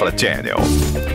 Mafra Channel.